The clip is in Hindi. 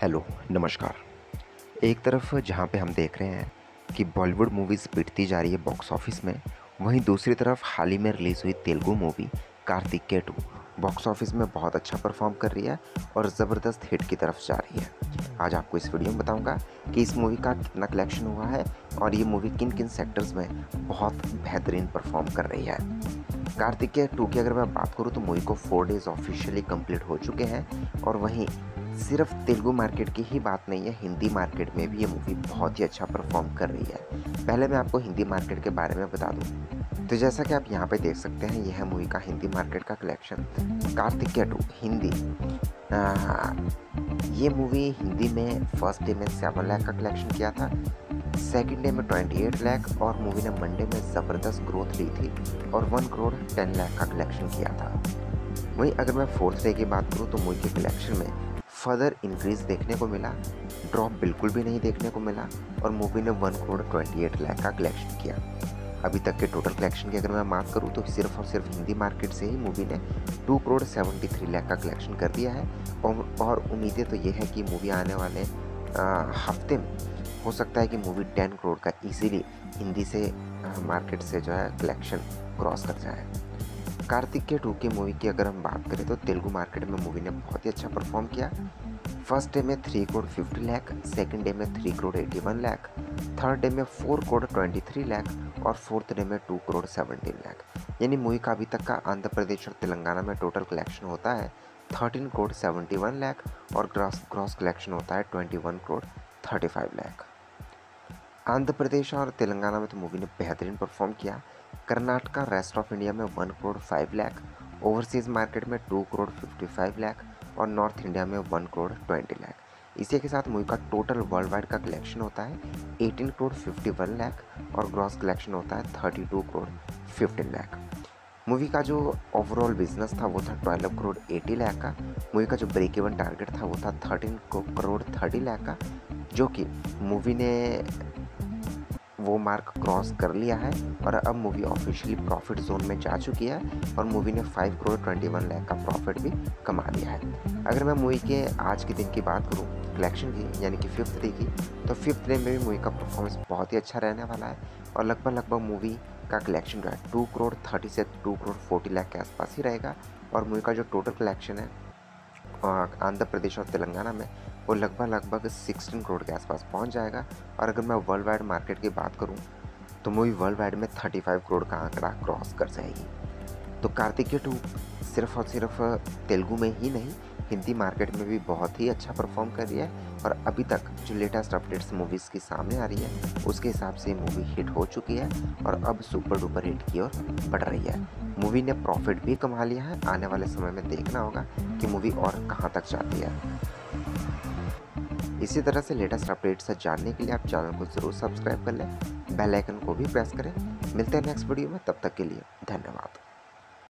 हेलो नमस्कार। एक तरफ जहाँ पे हम देख रहे हैं कि बॉलीवुड मूवीज़ पिटती जा रही है बॉक्स ऑफिस में, वहीं दूसरी तरफ हाल ही में रिलीज़ हुई Telugu movie Karthikeya 2 box office में बहुत अच्छा परफॉर्म कर रही है और ज़बरदस्त हिट की तरफ जा रही है। आज आपको इस वीडियो में बताऊंगा कि इस मूवी का कितना कलेक्शन हुआ है और ये मूवी किन किन सेक्टर्स में बहुत बेहतरीन परफॉर्म कर रही है। कार्तिकेय 2 की अगर मैं बात करूँ तो मूवी को 4 डेज़ ऑफिशियली कम्प्लीट हो चुके हैं और वहीं सिर्फ तेलुगु मार्केट की ही बात नहीं है, हिंदी मार्केट में भी ये मूवी बहुत ही अच्छा परफॉर्म कर रही है। पहले मैं आपको हिंदी मार्केट के बारे में बता दूं तो जैसा कि आप यहाँ पे देख सकते हैं, यह है मूवी का हिंदी मार्केट का कलेक्शन। कार्तिकेय 2 हिंदी, ये मूवी हिंदी में फर्स्ट डे में 7 लाख का कलेक्शन किया था, सेकेंड डे में 28 लाख और मूवी ने मंडे में ज़बरदस्त ग्रोथ ली थी और 1 करोड़ 10 लाख का कलेक्शन किया था। वहीं अगर मैं फोर्थ डे की बात करूँ तो मूवी के कलेक्शन में फर्दर इंक्रीज़ देखने को मिला, ड्रॉप बिल्कुल भी नहीं देखने को मिला और मूवी ने 1 करोड़ 28 लाख का कलेक्शन किया। अभी तक के टोटल कलेक्शन की अगर मैं बात करूँ तो सिर्फ और सिर्फ हिंदी मार्केट से ही मूवी ने 2 करोड़ 73 लाख का कलेक्शन कर दिया है और उम्मीदें तो ये है कि मूवी आने वाले हफ्ते में हो सकता है कि मूवी 10 करोड़ का ईजीली हिंदी से मार्केट से जो है कलेक्शन क्रॉस कर जाए। कार्तिकेय 2 की मूवी की अगर हम बात करें तो तेलुगु मार्केट में मूवी ने बहुत ही अच्छा परफॉर्म किया। फर्स्ट डे में 3 करोड़ 50 लाख, सेकंड डे में 3 करोड़ 81 लाख, थर्ड डे में 4 करोड़ 23 लाख और फोर्थ डे में 2 करोड़ 17 लाख। यानी मूवी का अभी तक का आंध्र प्रदेश और तेलंगाना में टोटल कलेक्शन होता है 13 करोड़ 71 लाख और ग्रॉस कलेक्शन होता है 21 करोड़ 35 लाख। आंध्र प्रदेश और तेलंगाना में तो मूवी ने बेहतरीन परफॉर्म किया। कर्नाटका रेस्ट ऑफ इंडिया में 1 करोड़ 5 लाख, ओवरसीज़ मार्केट में 2 करोड़ 55 लाख और नॉर्थ इंडिया में 1 करोड़ 20 लाख। इसी के साथ मूवी का टोटल वर्ल्ड वाइड का कलेक्शन होता है 18 करोड़ 51 लाख और ग्रॉस कलेक्शन होता है 32 करोड़ 15 लाख। मूवी का जो ओवरऑल बिजनेस था वो था 12 करोड़ 80 लाख का। मूवी का जो ब्रेक इवन टारगेट था वो था 13 करोड़ 30 लाख का, जो कि मूवी ने वो मार्क क्रॉस कर लिया है और अब मूवी ऑफिशियली प्रॉफिट जोन में जा चुकी है और मूवी ने 5 करोड़ 21 लाख का प्रॉफिट भी कमा लिया है। अगर मैं मूवी के आज के दिन की बात करूँ कलेक्शन की, यानी कि फिफ्थ डे की, तो फिफ्थ डे में भी मूवी का परफॉर्मेंस बहुत ही अच्छा रहने वाला है और लगभग मूवी का कलेक्शन जो है 2 करोड़ 30 से 2 करोड़ 40 लाख के आसपास ही रहेगा और मूवी का जो टोटल कलेक्शन है आंध्र प्रदेश और तेलंगाना में वो लगभग 16 करोड़ के आसपास पहुंच जाएगा। और अगर मैं वर्ल्ड वाइड मार्केट की बात करूं तो मूवी वर्ल्ड वाइड में 35 करोड़ का आंकड़ा क्रॉस कर जाएगी। तो कार्तिकेय 2 सिर्फ और सिर्फ तेलुगु में ही नहीं, हिंदी मार्केट में भी बहुत ही अच्छा परफॉर्म कर रही है और अभी तक जो लेटेस्ट अपडेट्स मूवीज़ की सामने आ रही है उसके हिसाब से मूवी हिट हो चुकी है और अब सुपर डुपर हिट की ओर बढ़ रही है। मूवी ने प्रॉफिट भी कमा लिया है। आने वाले समय में देखना होगा कि मूवी और कहाँ तक जाती है। इसी तरह से लेटेस्ट अपडेट्स जानने के लिए आप चैनल को ज़रूर सब्सक्राइब कर लें, बेल आइकन को भी प्रेस करें। मिलते हैं नेक्स्ट वीडियो में, तब तक के लिए धन्यवाद।